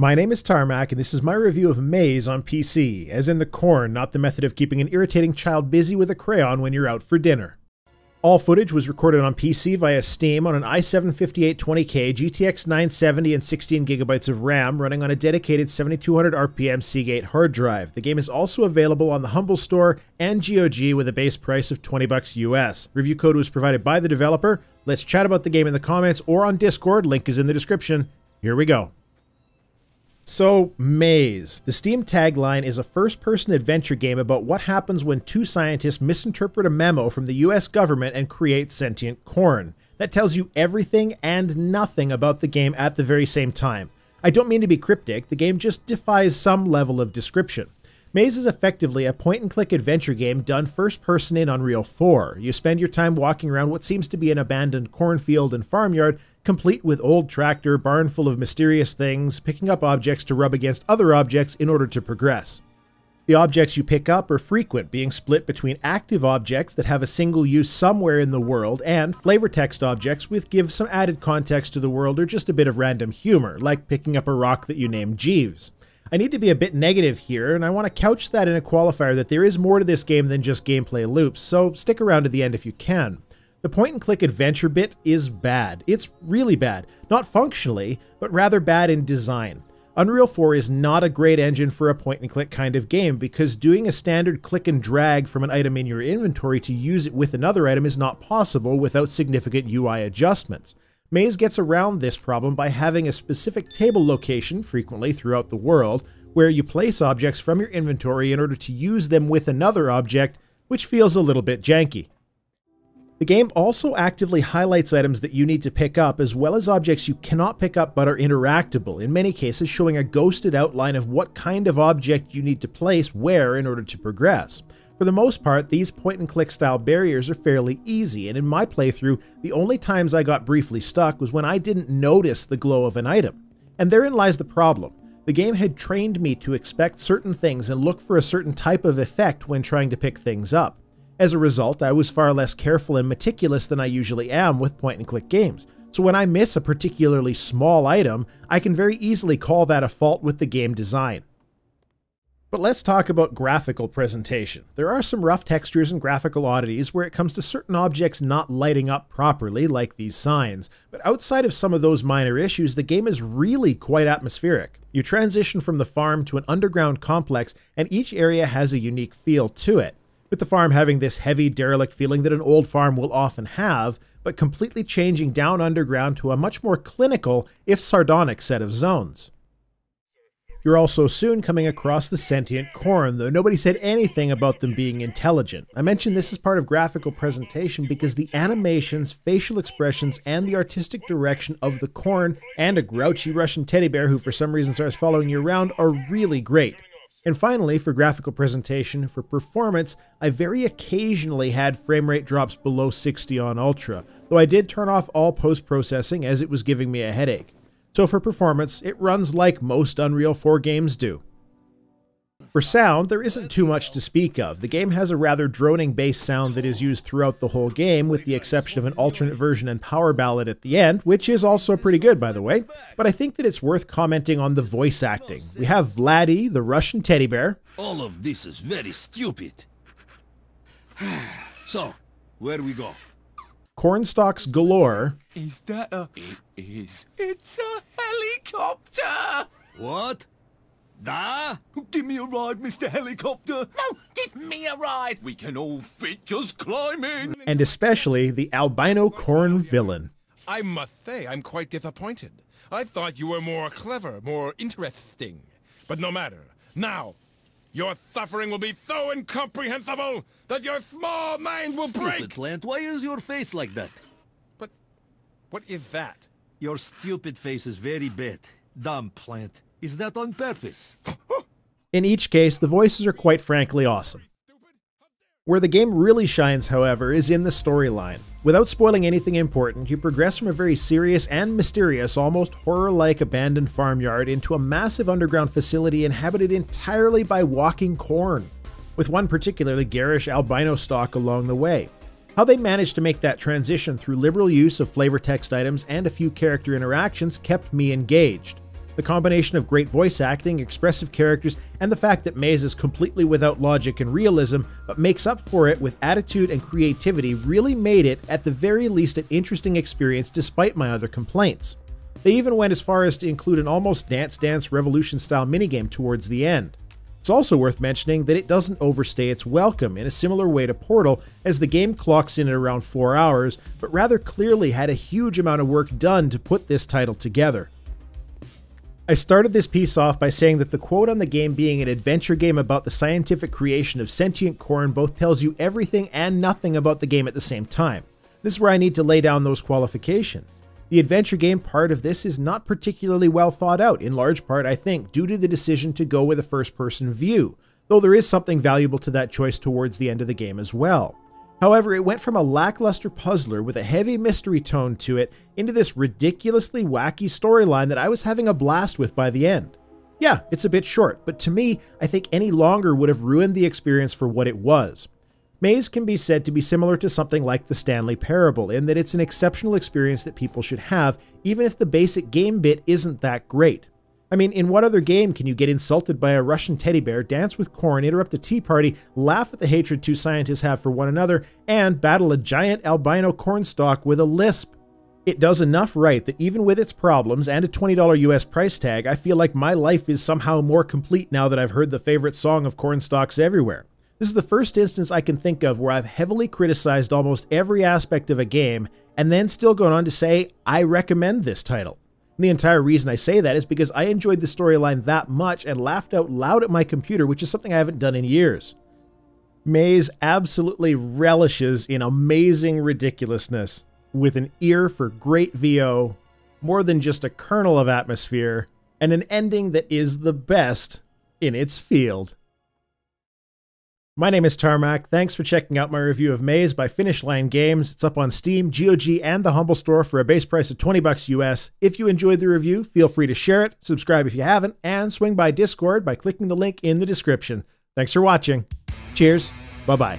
My name is Tarmack, and this is my review of Maize on PC, as in the corn, not the method of keeping an irritating child busy with a crayon when you're out for dinner. All footage was recorded on PC via Steam on an i7-5820K, GTX 970 and 16GB of RAM running on a dedicated 7200 RPM Seagate hard drive. The game is also available on the Humble Store and GOG with a base price of $20 US. Review code was provided by the developer. Let's chat about the game in the comments or on Discord, link is in the description. Here we go. So, Maize. The Steam tagline is a first-person adventure game about what happens when two scientists misinterpret a memo from the US government and create sentient corn. That tells you everything and nothing about the game at the very same time. I don't mean to be cryptic, the game just defies some level of description. Maize is effectively a point-and-click adventure game done first-person in Unreal 4. You spend your time walking around what seems to be an abandoned cornfield and farmyard, complete with old tractor, barn full of mysterious things, picking up objects to rub against other objects in order to progress. The objects you pick up are frequent, being split between active objects that have a single use somewhere in the world and flavor text objects which give some added context to the world or just a bit of random humor, like picking up a rock that you name Jeeves. I need to be a bit negative here, and I want to couch that in a qualifier that there is more to this game than just gameplay loops, so stick around to the end if you can. The point-and-click adventure bit is bad. It's really bad. Not functionally, but rather bad in design. Unreal 4 is not a great engine for a point-and-click kind of game, because doing a standard click and drag from an item in your inventory to use it with another item is not possible without significant UI adjustments. Maize gets around this problem by having a specific table location, frequently throughout the world, where you place objects from your inventory in order to use them with another object, which feels a little bit janky. The game also actively highlights items that you need to pick up, as well as objects you cannot pick up but are interactable, in many cases showing a ghosted outline of what kind of object you need to place where in order to progress. For the most part, these point-and-click style barriers are fairly easy, and in my playthrough, the only times I got briefly stuck was when I didn't notice the glow of an item. And therein lies the problem. The game had trained me to expect certain things and look for a certain type of effect when trying to pick things up. As a result, I was far less careful and meticulous than I usually am with point-and-click games, so when I miss a particularly small item, I can very easily call that a fault with the game design. But let's talk about graphical presentation. There are some rough textures and graphical oddities where it comes to certain objects not lighting up properly, like these signs, but outside of some of those minor issues, the game is really quite atmospheric. You transition from the farm to an underground complex, and each area has a unique feel to it, with the farm having this heavy, derelict feeling that an old farm will often have, but completely changing down underground to a much more clinical, if sardonic, set of zones. You're also soon coming across the sentient corn, though nobody said anything about them being intelligent. I mentioned this as part of graphical presentation because the animations, facial expressions, and the artistic direction of the corn and a grouchy Russian teddy bear who for some reason starts following you around are really great. And finally, for graphical presentation, for performance, I very occasionally had frame rate drops below 60 on Ultra, though I did turn off all post-processing as it was giving me a headache. So for performance, it runs like most Unreal 4 games do. For sound, there isn't too much to speak of. The game has a rather droning bass sound that is used throughout the whole game, with the exception of an alternate version and power ballad at the end, which is also pretty good, by the way. But I think that it's worth commenting on the voice acting. We have Vladdy, the Russian teddy bear. All of this is very stupid. So, where we go? Cornstalks galore. Is that a... It is. It's a helicopter! What? Da? Give me a ride, Mr. Helicopter! No, give me a ride! We can all fit just climbing! And especially the albino corn villain. I must say, I'm quite disappointed. I thought you were more clever, more interesting. But no matter. Now, your suffering will be so incomprehensible that your small mind will break! Stupid plant, why is your face like that? But, what is that? Your stupid face is very bad. Dumb plant. Is that on purpose? In each case, the voices are quite frankly awesome. Where the game really shines, however, is in the storyline. Without spoiling anything important, you progress from a very serious and mysterious, almost horror-like abandoned farmyard into a massive underground facility inhabited entirely by walking corn, with one particularly garish albino stalk along the way. How they managed to make that transition through liberal use of flavor text items and a few character interactions kept me engaged. The combination of great voice acting, expressive characters, and the fact that Maize is completely without logic and realism, but makes up for it with attitude and creativity, really made it, at the very least, an interesting experience despite my other complaints. They even went as far as to include an almost Dance Dance Revolution style minigame towards the end. It's also worth mentioning that it doesn't overstay its welcome in a similar way to Portal, as the game clocks in at around 4 hours, but rather clearly had a huge amount of work done to put this title together. I started this piece off by saying that the quote on the game being an adventure game about the scientific creation of sentient corn both tells you everything and nothing about the game at the same time. This is where I need to lay down those qualifications. The adventure game part of this is not particularly well thought out, in large part, I think, due to the decision to go with a first-person view, though there is something valuable to that choice towards the end of the game as well. However, it went from a lackluster puzzler with a heavy mystery tone to it into this ridiculously wacky storyline that I was having a blast with by the end. Yeah, it's a bit short, but to me, I think any longer would have ruined the experience for what it was. Maize can be said to be similar to something like the Stanley Parable, in that it's an exceptional experience that people should have, even if the basic game bit isn't that great. I mean, in what other game can you get insulted by a Russian teddy bear, dance with corn, interrupt a tea party, laugh at the hatred two scientists have for one another, and battle a giant albino cornstalk with a lisp? It does enough right that even with its problems and a $20 US price tag, I feel like my life is somehow more complete now that I've heard the favorite song of cornstalks everywhere. This is the first instance I can think of where I've heavily criticized almost every aspect of a game, and then still gone on to say, I recommend this title. And the entire reason I say that is because I enjoyed the storyline that much and laughed out loud at my computer, which is something I haven't done in years. Maize absolutely relishes in amazing ridiculousness, with an ear for great VO, more than just a kernel of atmosphere, and an ending that is the best in its field. My name is Tarmack. Thanks for checking out my review of Maize by Finish Line Games. It's up on Steam, GOG, and the Humble Store for a base price of $20 US. If you enjoyed the review, feel free to share it, subscribe if you haven't, and swing by Discord by clicking the link in the description. Thanks for watching. Cheers. Bye-bye.